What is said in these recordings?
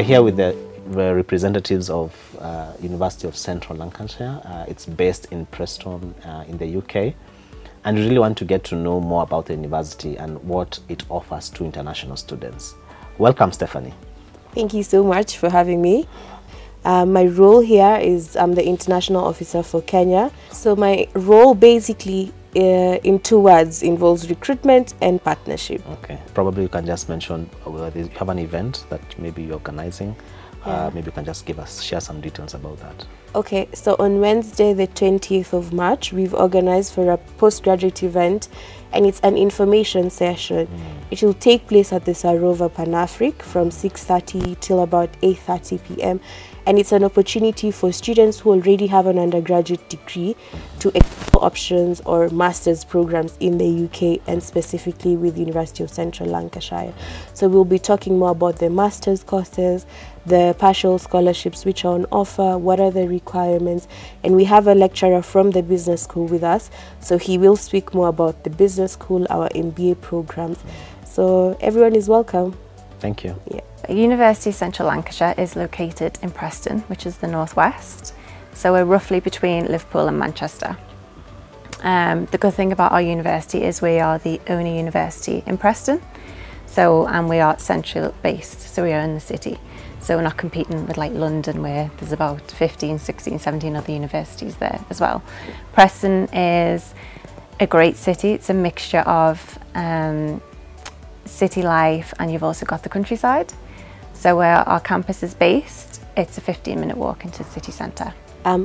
are here with the representatives of University of Central Lancashire. It's based in Preston in the UK, and we really want to get to know more about the university and what it offers to international students. Welcome, Stephanie. Thank you so much for having me. My role here is I'm the international officer for Kenya. So my role basically in two words involves recruitment and partnership. Okay, probably you can just mention you have an event that maybe you're organizing. Yeah. Maybe you can just share some details about that. Okay, so on Wednesday the 20th of March, we've organized for a postgraduate event, and it's an information session. It will take place at the Sarova Panafric from 6:30 till about 8:30 p.m. and it's an opportunity for students who already have an undergraduate degree to explore options or master's programs in the UK, and specifically with the University of Central Lancashire. So we'll be talking more about the master's courses, the partial scholarships which are on offer, what are the requirements, and we have a lecturer from the business school with us, so he will speak more about the business school, our MBA programs. So everyone is welcome. Thank you. Yeah. University of Central Lancashire is located in Preston, which is the northwest, so we're roughly between Liverpool and Manchester. The good thing about our university is we are the only university in Preston, and we are central based, so we are in the city. So we're not competing with like London, where there's about 15, 16, 17 other universities there as well. Preston is a great city. It's a mixture of city life, and you've also got the countryside. So where our campus is based, it's a 15-minute walk into the city centre.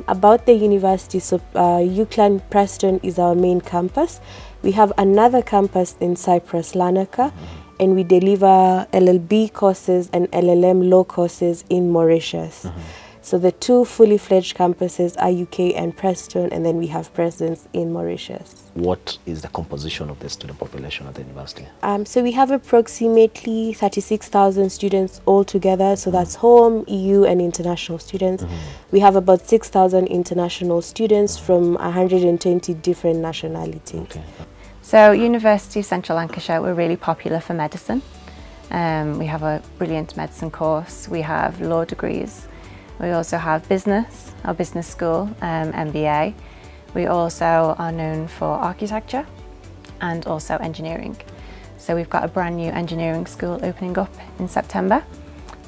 About the university, so UCLan Preston is our main campus. We have another campus in Cyprus, Larnaca, and we deliver LLB courses and LLM law courses in Mauritius. So the two fully fledged campuses are UK and Preston, and then we have presence in Mauritius. What is the composition of the student population at the university? So we have approximately 36,000 students altogether. So that's home, EU and international students. We have about 6,000 international students from 120 different nationalities. Okay. So University of Central Lancashire, we're really popular for medicine. We have a brilliant medicine course. We have law degrees. We also have business, our business school, MBA. We also are known for architecture and also engineering. So we've got a brand new engineering school opening up in September,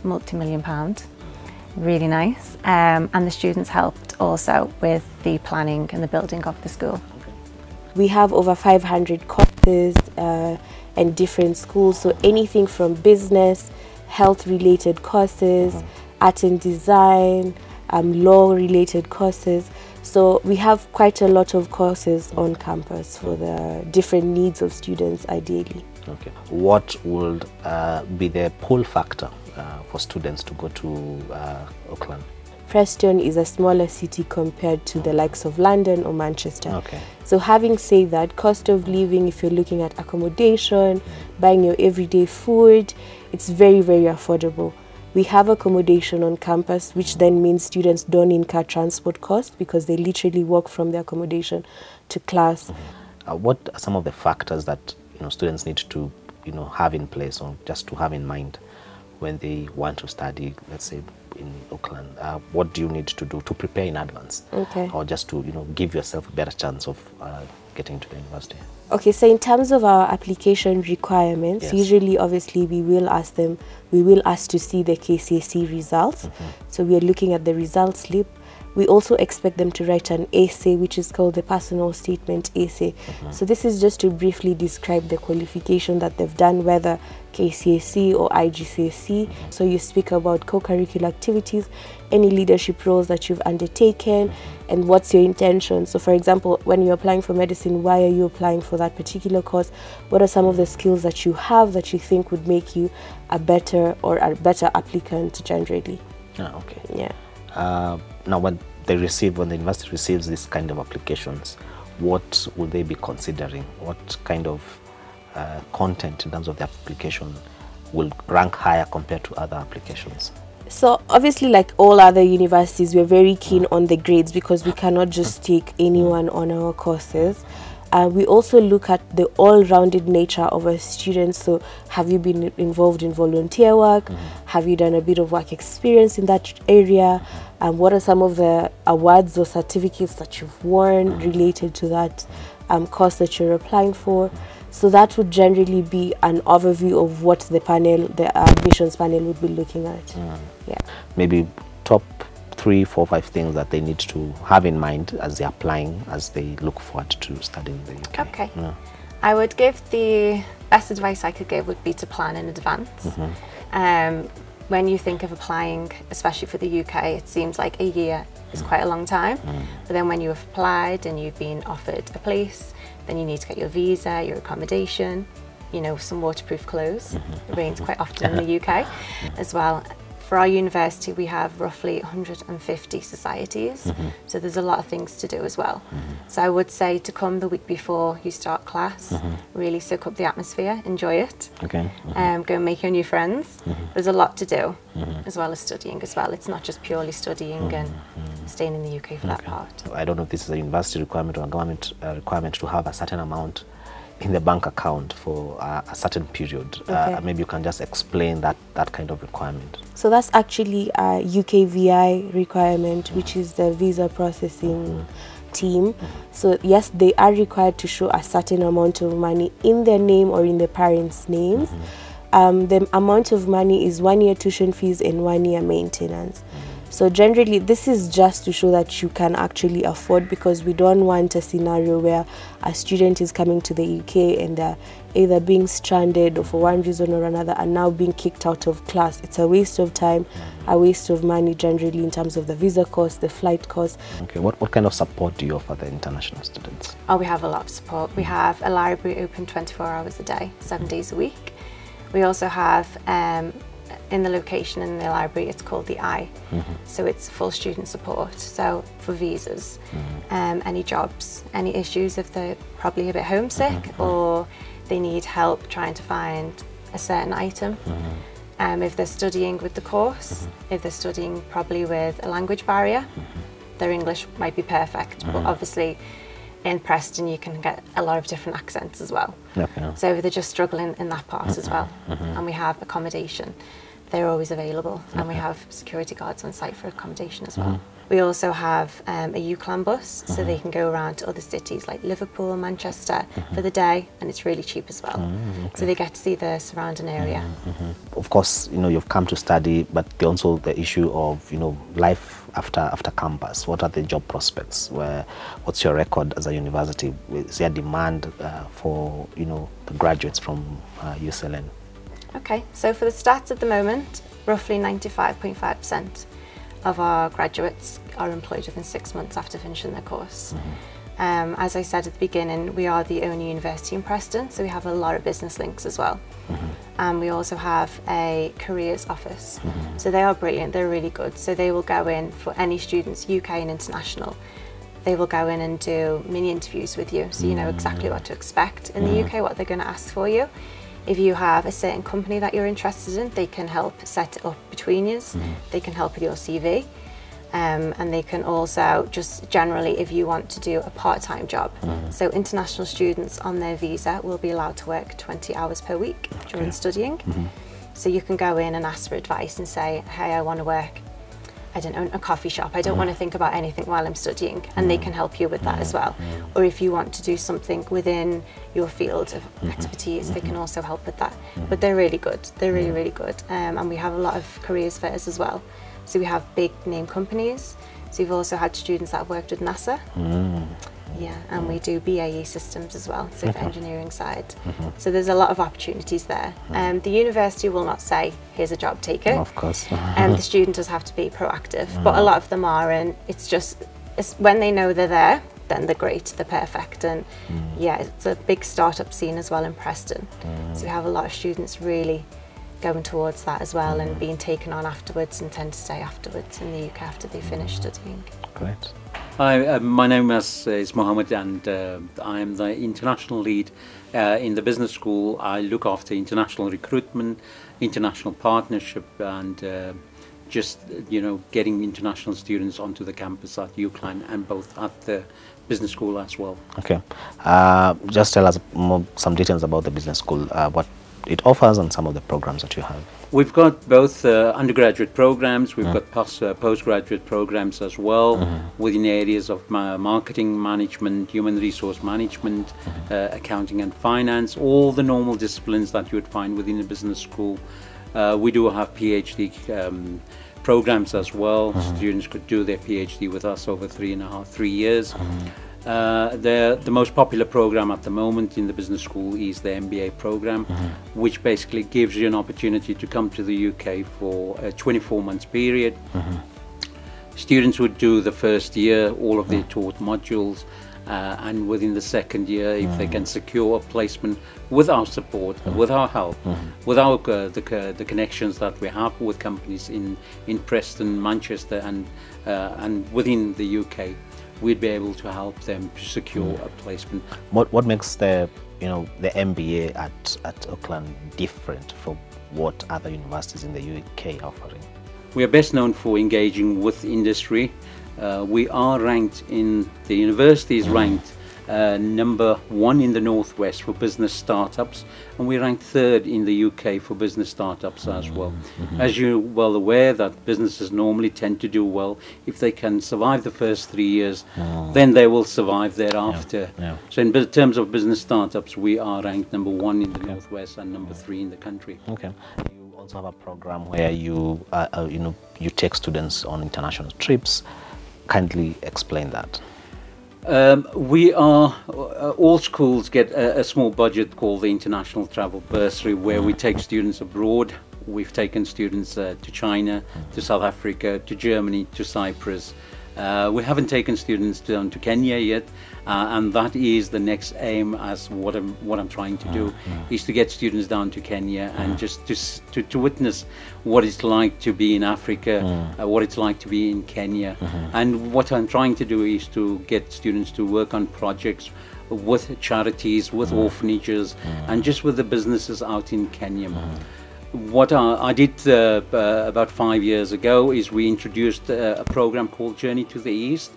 multi-million-pound, really nice. And the students helped also with the planning and the building of the school. We have over 500 courses and different schools, so anything from business, health-related courses, art and design, law-related courses. So we have quite a lot of courses on campus for the different needs of students, ideally. Okay. What would be the pull factor for students to go to Auckland? Preston is a smaller city compared to the likes of London or Manchester. Okay. So having said that, cost of living, if you're looking at accommodation, buying your everyday food, it's very, very affordable. We have accommodation on campus, which then means students don't incur transport costs because they literally walk from their accommodation to class. What are some of the factors that students need to have in place, or just to have in mind when they want to study, let's say, in Auckland? What do you need to do to prepare in advance? Okay. Or just to give yourself a better chance of getting to the university? Okay, so in terms of our application requirements, usually obviously we will ask to see the KCSE results. So we are looking at the results slip. We also expect them to write an essay, which is called the personal statement essay. So this is just to briefly describe the qualification that they've done, whether KCSE or IGCAC. So you speak about co-curricular activities, any leadership roles that you've undertaken, and what's your intention. So for example, when you're applying for medicine, why are you applying for that particular course? What are some of the skills that you have that you think would make you a better applicant generally? Okay. Yeah. Now, when the university receives these kind of applications, what will they be considering? What kind of content in terms of the application will rank higher compared to other applications? So obviously, like all other universities, we're very keen on the grades because we cannot just take anyone on our courses. We also look at the all-rounded nature of a student. So have you been involved in volunteer work? Mm-hmm. Have you done a bit of work experience in that area? Mm-hmm. What are some of the awards or certificates that you've won mm-hmm. related to that course that you're applying for? So that would generally be an overview of what the panel, the admissions panel would be looking at. Mm. Yeah. Maybe top 3, 4, 5 things that they need to have in mind as they're applying, as they look forward to studying in the UK. Okay. Yeah. I would give the best advice I could give would be to plan in advance. Mm-hmm. When you think of applying, especially for the UK, it seems like a year is quite a long time. Mm. But then when you have applied and you've been offered a place, then you need to get your visa, your accommodation, you know, some waterproof clothes. Mm-hmm. It rains quite often in the UK as well. For our university, we have roughly 150 societies, mm-hmm. so there's a lot of things to do as well. Mm-hmm. So I would say to come the week before you start class, mm-hmm. really soak up the atmosphere, enjoy it, okay. mm-hmm. Go and make your new friends. Mm-hmm. There's a lot to do, mm-hmm. as well as studying as well. It's not just purely studying mm-hmm. and mm-hmm. staying in the UK for okay. that part. I don't know if this is a university requirement or a government requirement to have a certain amount in the bank account for a certain period. Okay. Maybe you can just explain that kind of requirement. So that's actually a UKVI requirement, mm-hmm. which is the visa processing mm-hmm. team. Mm-hmm. So yes, they are required to show a certain amount of money in their name or in their parents' names. Mm-hmm. The amount of money is 1 year tuition fees and 1 year maintenance. Mm-hmm. So generally, this is just to show that you can actually afford, because we don't want a scenario where a student is coming to the UK and they're either being stranded or for one reason or another and now being kicked out of class. It's a waste of time, a waste of money generally in terms of the visa cost, the flight cost. Okay, what kind of support do you offer the international students? Oh, we have a lot of support. We have a library open 24 hours a day, 7 days a week. We also have in the location in the library, it's called the I. Mm-hmm. So it's full student support. So for visas, mm-hmm. Any jobs, any issues if they're probably a bit homesick mm-hmm. or they need help trying to find a certain item. Mm-hmm. If they're studying with the course, mm-hmm. if they're studying probably with a language barrier, mm-hmm. their English might be perfect, mm-hmm. but obviously in Preston you can get a lot of different accents as well. Okay. So they're just struggling in that part mm-hmm. as well. Mm-hmm. And we have accommodation. They're always available, and okay. we have security guards on site for accommodation as well. Mm-hmm. We also have a UCLAM bus, mm-hmm. so they can go around to other cities like Liverpool, Manchester mm-hmm. for the day, and it's really cheap as well. Mm-hmm. Okay. So they get to see the surrounding area. Mm-hmm. Of course, you know, you've come to study, but also the issue of, you know, life after campus. What are the job prospects? What's your record as a university? Is there demand for, you know, the graduates from UCLN? Okay, so for the stats at the moment, roughly 95.5% of our graduates are employed within 6 months after finishing their course. Mm-hmm. As I said at the beginning, we are the only university in Preston, so we have a lot of business links as well. Mm-hmm. And we also have a careers office. Mm-hmm. So they are brilliant, they're really good. So they will go in for any students, UK and international. They will go in and do mini interviews with you, so you know exactly what to expect in the UK, what they're going to ask for you. If you have a certain company that you're interested in, they can help set it up between you. Mm-hmm. They can help with your CV. And they can also just generally, if you want to do a part-time job. Mm-hmm. So international students on their visa will be allowed to work 20 hours per week during okay. studying. Mm-hmm. So you can go in and ask for advice and say, hey, I want to work, I don't own a coffee shop. I don't want to think about anything while I'm studying, and they can help you with that as well. Or if you want to do something within your field of expertise, they can also help with that. But they're really good. They're really, really good. And we have a lot of careers fairs as well. So we have big name companies. So we've also had students that have worked with NASA. Yeah, and we do BAE systems as well, so the engineering side. So there's a lot of opportunities there. The university will not say, here's a job, take it. Of course. The student does have to be proactive, but a lot of them are, and it's just, when they know they're there, then they're great, they're perfect. And yeah, it's a big startup scene as well in Preston. So we have a lot of students really going towards that as well and being taken on afterwards and tend to stay afterwards in the UK after they finish studying. Great. Hi, my name is Mohamed, and I am the international lead in the business school. I look after international recruitment, international partnership, and just, you know, getting international students onto the campus at UCLan and both at the business school as well. Okay, just tell us more, some details about the business school, what it offers and some of the programs that you have. We've got both undergraduate programs, we've got postgraduate programs as well, within areas of marketing management, human resource management, accounting and finance, all the normal disciplines that you would find within a business school. We do have PhD programs as well. Students could do their PhD with us over 3 years. The most popular program at the moment in the business school is the MBA program, which basically gives you an opportunity to come to the UK for a 24-month period. Students would do the first year, all of their taught modules, and within the second year, if they can secure a placement with our support, with our help, with our, the connections that we have with companies in Preston, Manchester and within the UK, we'd be able to help them secure a placement. What makes the, you know, the MBA at UCLan different from what other universities in the UK are offering? We are best known for engaging with industry. We are ranked in, the university is ranked #1 in the Northwest for business startups, and we're ranked 3rd in the UK for business startups as well. As you're well aware, that businesses normally tend to do well if they can survive the first 3 years, then they will survive thereafter. So in terms of business startups, we are ranked #1 in the Northwest and #3 in the country. You also have a program where you you take students on international trips. Kindly explain that. We are, all schools get a small budget called the International Travel Bursary, where we take students abroad. We've taken students to China, to South Africa, to Germany, to Cyprus. We haven't taken students down to Kenya yet, and that is the next aim, as what I'm trying to do is to get students down to Kenya and just to witness what it's like to be in Africa, what it's like to be in Kenya. And what I'm trying to do is to get students to work on projects with charities, with orphanages, and just with the businesses out in Kenya. What I did about 5 years ago is we introduced a program called Journey to the East.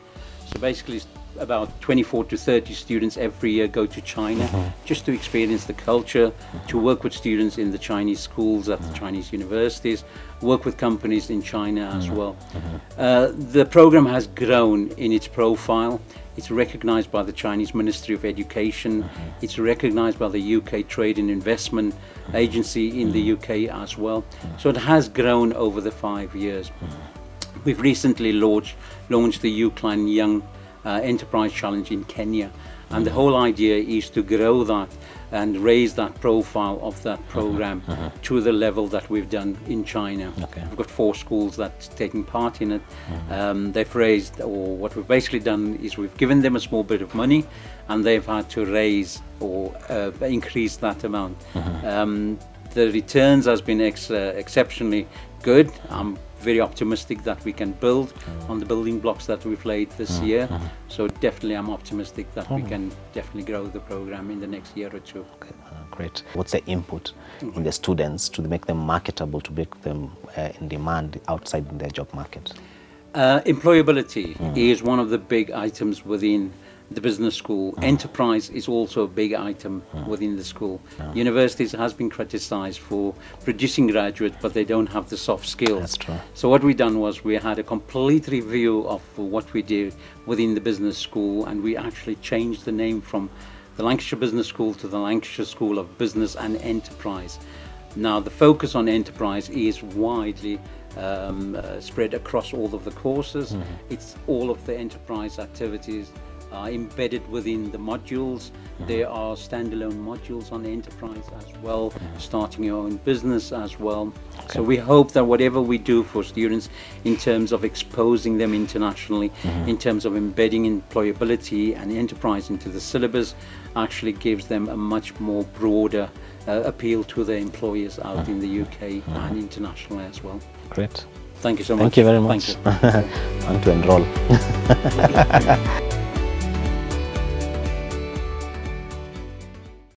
So basically about 24 to 30 students every year go to China just to experience the culture, to work with students in the Chinese schools at the Chinese universities, work with companies in China as well. The program has grown in its profile. It's recognized by the Chinese Ministry of Education. It's recognized by the UK Trade and Investment Agency in the UK as well. So it has grown over the 5 years. We've recently launched the UCLan Young Enterprise Challenge in Kenya. And the whole idea is to grow that and raise that profile of that program to the level that we've done in China. We've got 4 schools that's taking part in it. They've raised, or what we've basically done is we've given them a small bit of money and they've had to raise or increase that amount. The returns has been exceptionally good. I'm very optimistic that we can build on the building blocks that we've laid this year. So definitely I'm optimistic that we can definitely grow the program in the next year or two. Great. What's the input in the students to make them marketable, to make them in demand outside in their job market? Employability is one of the big items within the business school. Enterprise is also a big item within the school. Universities has been criticized for producing graduates, but they don't have the soft skills. That's true. So what we done was we had a complete review of what we did within the business school, and we actually changed the name from the Lancashire Business School to the Lancashire School of Business and Enterprise. Now the focus on enterprise is widely spread across all of the courses. It's all of the enterprise activities are embedded within the modules. There are standalone modules on enterprise as well, starting your own business as well. So we hope that whatever we do for students in terms of exposing them internationally, in terms of embedding employability and enterprise into the syllabus, actually gives them a much more broader appeal to their employers out in the UK and internationally as well. Great. Thank you so much. Thank you very much. Thank you. I want to enroll.